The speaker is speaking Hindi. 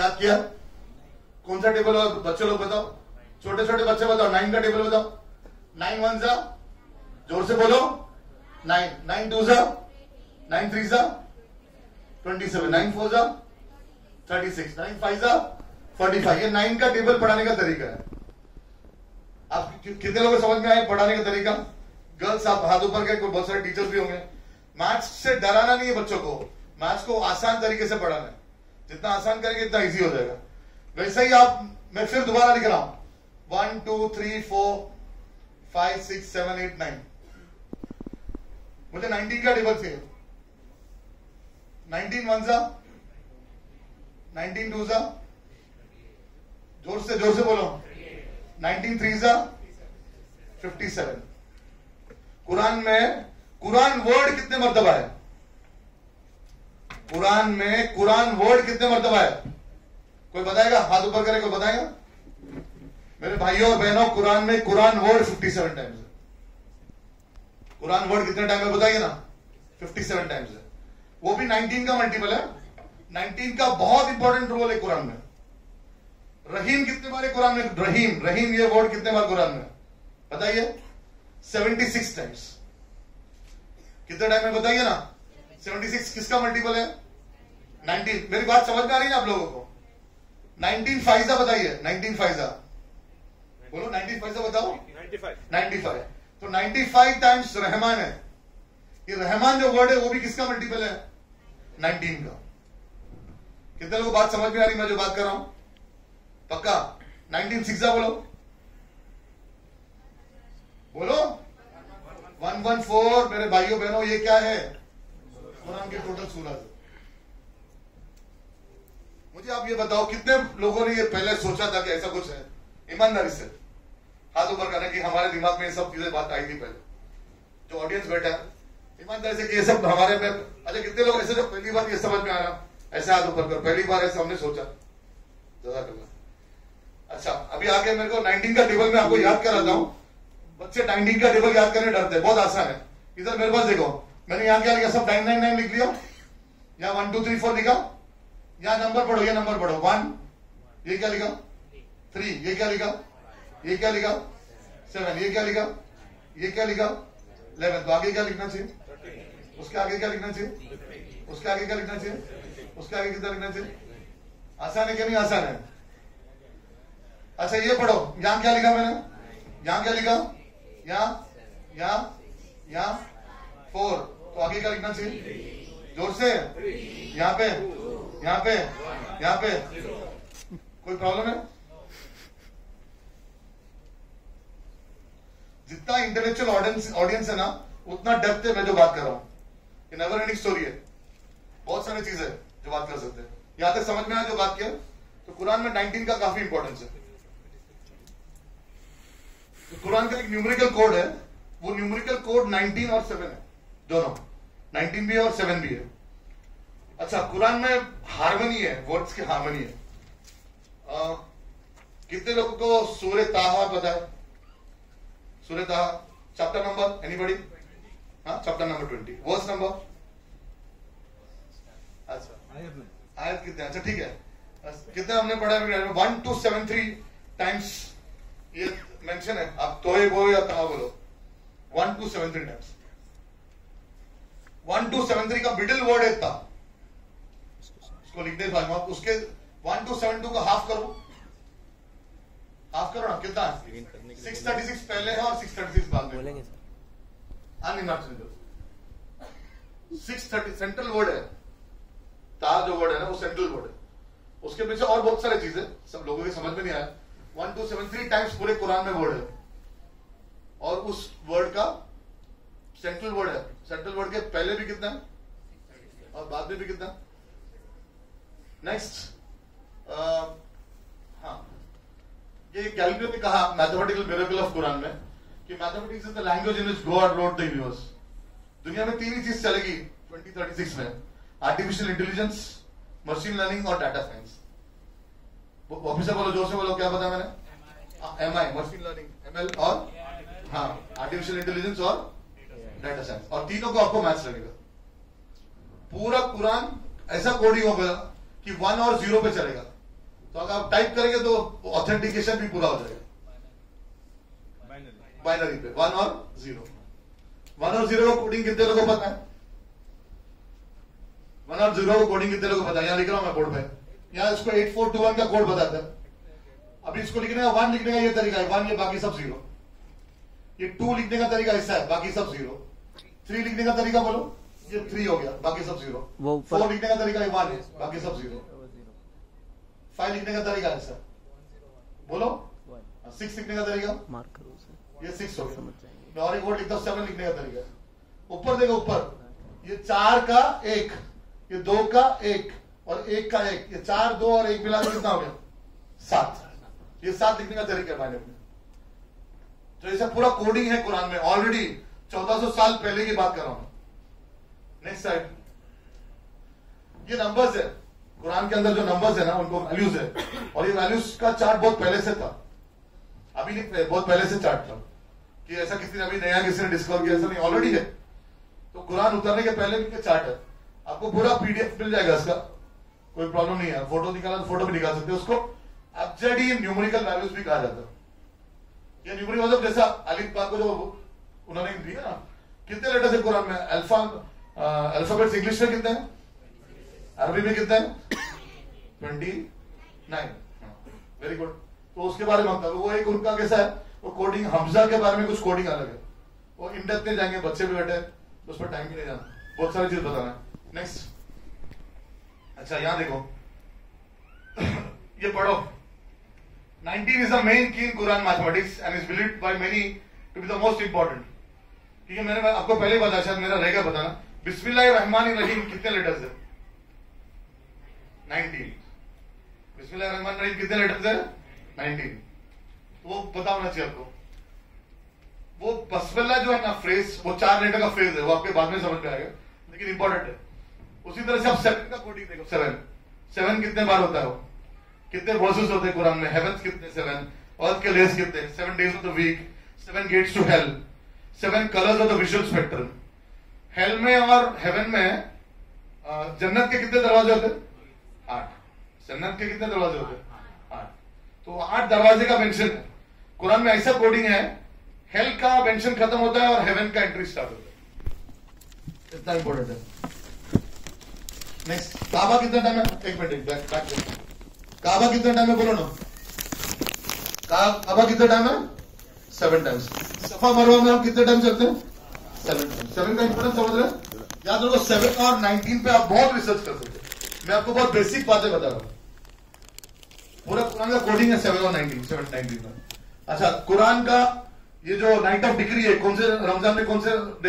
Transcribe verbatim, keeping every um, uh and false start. याद किया? कौन सा टेबल और बच्चे लोग बताओ, छोटे छोटे बच्चे बताओ, नाइन का टेबल बताओ। नाइन वन सा, जोर से बोलो, नाइन। नाइन टू सा, नाइन थ्री सा, ट्वेंटी सेवन। नाइन फोर सा, थर्टी सिक्स। नाइन फाइव सा, फोर्टी फाइव। ये नाइन का टेबल पढ़ाने का तरीका है। आप कितने लोगों को समझ में आए पढ़ाने का तरीका? गर्ल्स आप हाथ ऊपर के, बहुत सारे टीचर्स भी होंगे। मैथ्स से डराना नहीं है बच्चों को, मैथ्स को आसान तरीके से पढ़ाना है। जितना आसान करेंगे इतना इजी हो जाएगा। वैसे ही आप, मैं फिर दोबारा लिख रहा हूं, one two three four five six seven eight nine. मुझे नाइनटीन का टेबल चाहिए। नाइनटीन वन सा, नाइनटीन टू सा, जोर से जोर से बोलो, नाइनटीन थ्री सा, फिफ्टी सेवन। कुरान में कुरान वर्ड कितने मर्तबा है? कुरान में कुरान वर्ड कितने मर्तबा है? कोई बताएगा? हाथ ऊपर करे, कोई बताएगा? मेरे भाइयों और बहनों, कुरान में Quran word fifty seven times है। कुरान वर्ड कितने टाइम है बताइए ना? फिफ्टी सेवन टाइम्स है। वो भी नाइनटीन का मल्टीपल है। नाइनटीन का बहुत इंपॉर्टेंट रोल है कुरान में। रहीम कितने बार है कुरान में? रहीम रहीम ये वर्ड कितने बार कुरान में बताइए? Seventy six times. कितने टाइम में बताइए ना? सेवेंटी सिक्स किसका मल्टीपल है? नाइनटीन। मेरी बात समझ में आ रही है ना आप लोगों को? नाइनटीन फाइजा बताइए, नाइनटीन फाइजा बोलो, नाइनटीन फाइजा बताओ। Ninety five ninety five. तो नाइनटी फाइव टाइम्स रहमान है। ये रहमान जो वर्ड है वो भी किसका मल्टीपल है? नाइनटीन का। कितने लोगों को बात समझ में आ रही मैं जो बात कर रहा हूं? पक्का? नाइनटीन सिक्सा बोलो, बोलो वन वन फोर। मेरे भाइयों बहनों, ये क्या है? कुरान के टोटल सूरह। मुझे आप ये बताओ, कितने लोगों ने ये पहले सोचा था कि ऐसा कुछ है? ईमानदारी से हाथ ऊपर करना कि हमारे दिमाग में ये सब चीजें बात आई थी पहले। जो ऑडियंस बैठा है, ईमानदारी से कि ये सब हमारे में। अच्छा, कितने लोग ऐसे जो पहली बार ये समझ में आया? ऐसा हाथ ऊपर कर, पहली बार ऐसा हमने सोचा। जजाकल्लाह। अच्छा, अभी आगे मेरे को नाइनटीन का टेबल में आपको याद कराता हूं। बच्चे नाइनटीन का टेबल याद करने डरते हैं। बहुत आसान है। इधर मेरे पास देखो, मैंने यहाँ क्या लिखा? सब नाइन नाइन नाइन लिख लिया, यहाँ वन टू थ्री फोर लिखा, यहाँ नंबर पढ़ो, ये नंबर पढ़ो, वन, ये क्या लिखा? थ्री, ये क्या लिखा? ये क्या लिखा? सेवन, ये क्या लिखा? ये क्या लिखा? इलेवन। तो आगे क्या लिखना चाहिए? उसके आगे क्या लिखना चाहिए? उसके आगे क्या लिखना चाहिए? उसके आगे कितना लिखना चाहिए? आसान है कि नहीं आसान है? अच्छा, ये पढ़ो, यहाँ क्या लिखा मैंने? यहाँ क्या लिखा? यहाँ यहाँ यहाँ फोर। तो आगे क्या लिखना चाहिए? जोर से। यहाँ पे यहाँ पे यहाँ पे कोई प्रॉब्लम है? जितना इंटेलेक्चुअल ऑडियंस ऑडियंस है ना, उतना डेप्थ है मैं जो बात कर रहा हूँ। ये नेवर एंडिंग स्टोरी है, बहुत सारी चीजें जो बात कर सकते हैं। यहाँ तक समझ में आया जो बात किया? तो कुरान में नाइनटीन का काफी इंपॉर्टेंस है। कुरान का एक न्यूमेरिकल कोड है, वो न्यूमेरिकल कोड नाइनटीन और सेवन है, दोनों नाइनटीन भी है और सेवन भी है। अच्छा, कुरान में हार्मनी है, वर्ड्स की हार्मनी है। आ, कितने लोगों को सूरह ताहा पता है? सूरह ताहा चैप्टर नंबर एनीबॉडी? हाँ, chapter number twenty, verse number. अच्छा, आयत कितने? अच्छा ठीक है, कितने हमने पढ़ा? One two seven three times ये मेंशन है। आप तोहे बोलो या तहा बोलो, one two seven three times. One two seven three का मिडिल वर्ड है ता, उसको लिखने के बाद में उसके वन टू सेवन टू का हाफ करो, हाफ करो ना, कितना? सिक्स थर्टी सिक्स पहले है और सिक्स थर्टी सिक्स बाद में। सिक्स थर्टी सेंट्रल वर्ड है, ता जो वर्ड है ना वो सेंट्रल वर्ड है। उसके पीछे और बहुत सारी चीजें सब लोगों की समझ में नहीं आया। One two seven three times पूरे कुरान में वर्ड है, और उस वर्ड का सेंट्रल वर्ड है। सेंट्रल वर्ड के पहले भी कितना है और बाद में भी कितना? नेक्स्ट, हाँ, ये गैलीलियो ने कहा मैथमेटिकल मिरेकल ऑफ कुरान में कि mathematics is the language in which God wrote the universe. दुनिया में तीन ही चीज चलेगी ट्वेंटी थर्टी सिक्स में, आर्टिफिशियल इंटेलिजेंस, मशीन लर्निंग और डाटा साइंस। ऑफिसर बोलो, जोर से बोलो, क्या बताया मैंने? M I, machine learning, M L और हाँ आर्टिफिशियल इंटेलिजेंस और डाटा साइंस, और तीनों को आपको मैच लगेगा। पूरा कुरान ऐसा कोडिंग होगा कि वन और जीरो पे चलेगा। तो अगर आप टाइप करेंगे तो ऑथेंटिकेशन भी पूरा हो जाएगा बाइनरी पे, वन और जीरो। वन और जीरो का कोडिंग कितने लोगों को पता है? वन और जीरो का कोडिंग कितने लोगों को पता है? यहाँ लिख रहा हूं मैं बोर्ड पे, यहाँ इसको एट फोर टू वन का कोड बताता है। अभी इसको लिखने का वन लिखने का ये तरीका है, वन ये बाकी सब जीरो। ये टू लिखने का तरीका ऐसा है, बाकी सब जीरो। थ्री लिखने का तरीका बोलो, ये थ्री हो गया, बाकी सब जीरो। फोर लिखने का तरीका ये वन है, बाकी सब जीरो। फाइव लिखने का तरीका ऐसा बोलो, सिक्स लिखने का तरीका मार्क करो सर, ये सिक्स हो गया। मैं और एक वर्ड लिखता हूँ, सेवन लिखने का तरीका। ऊपर देखो, ऊपर ये चार का एक, ये दो का एक और एक का एक, ये चार दो और एक मिला कितना हो गया? सात। ये सात लिखने का तरीका है मायने में। तो ऐसा पूरा कोडिंग है कुरान में ऑलरेडी, चौदह सौ साल पहले की बात कर रहा हूं। नेक्स्ट साइड, ये नंबर्स है कुरान के अंदर, जो नंबर्स है ना उनको वैल्यूज है, और ये वैल्यूज का चार्ट बहुत पहले से था। अभी नहीं, बहुत पहले से चार्ट था कि ऐसा किसी ने अभी नया किसी ने डिस्कवर किया, ऐसा नहीं, ऑलरेडी है। तो कुरान उतरने के पहले भी चार्ट है, आपको पूरा पीडीएफ मिल जाएगा इसका, कोई प्रॉब्लम नहीं है। फोटो निकाला फोटो भी निकाल सकते, उसको एब्जेक्ट न्यूमेरिकल वैल्यूज भी कहा जाता है। ये न्यूमरिक मतलब जैसा अलिफ बा को जो उन्होंने दिया ना, कितने लेटर्स है कुरान में? अल्फा अल्फाबेट्स इंग्लिश में कितने हैं, अरबी में कितने हैं? Twenty nine. Very good. तो उसके बारे में बताओ, वो एक उनका कैसा है वो कोडिंग, हमजा के बारे में कुछ कोडिंग अलग है, वो इन डेप्थ में जाएंगे, बच्चे भी बैठे तो उस पर टाइम भी नहीं जाना, बहुत सारी चीज बताना है। नेक्स्ट, अच्छा यहाँ देखो ये पढ़ो, nineteen is the main key in Quran mathematics and is believed by many to be the most important. ठीक है, मैंने आपको पहले ही बताया, शायद मेरा रह गया बताना। बिस्मिल्लाहिर्रहमानिर्रहीम कितने लेटर्स है? नाइनटीन। बिस्मिल्लाहिर्रहमानिर्रहीम कितने लेटर्स है? नाइनटीन। वो पता होना चाहिए आपको। वो बस्मिल्लाह जो है ना फ्रेज, वो चार लेटर का फ्रेज है, वो आपके बाद में समझ में आएगा, लेकिन इंपॉर्टेंट है। उसी तरह से आप सेवन का कोडिंग देखो, सेवन सेवन कितने बार होता है वो? कितने वर्सेस होते हैं कुरान में? हेवंस कितने? सेवन। अर्थ के लेयर्स कितने? Seven days of the week, seven gates to hell, seven colours of the visual spectrum. Hell में और हेवन में जन्नत के कितने दरवाजे होते हैं? आठ। जन्नत के कितने दरवाजे होते हैं? आठ। तो आठ दरवाजे का मेंशन है कुरान में, ऐसा कोडिंग है, हेल का मेंशन खत्म होता है और हेवन का एंट्री स्टार्ट होता है, इतना इंपॉर्टेंट है। नेक्स्ट, काबा कितना टाइम है? एक मिनट, बैक बैक काबा कितना टाइम है बोलो ना, काबा कितना टाइम है? Seven times. सफा मरवा में आप कितने टाइम चलते हैं? Seven time. सेवन का इंपॉर्टेंस समझ रहे हैं? याद रखो, सेवन और नाइनटीन पे आप बहुत रिसर्च कर सकते हैं, मैं आपको बहुत बेसिक बातें बता रहा हूं। पूरा कुरान का कोडिंग है सेवन और नाइनटीन, सेवन नाइनटीन का। अच्छा, कुरान का ये जो नाइट ऑफ डिग्री है, कौन से रमजान में कौन से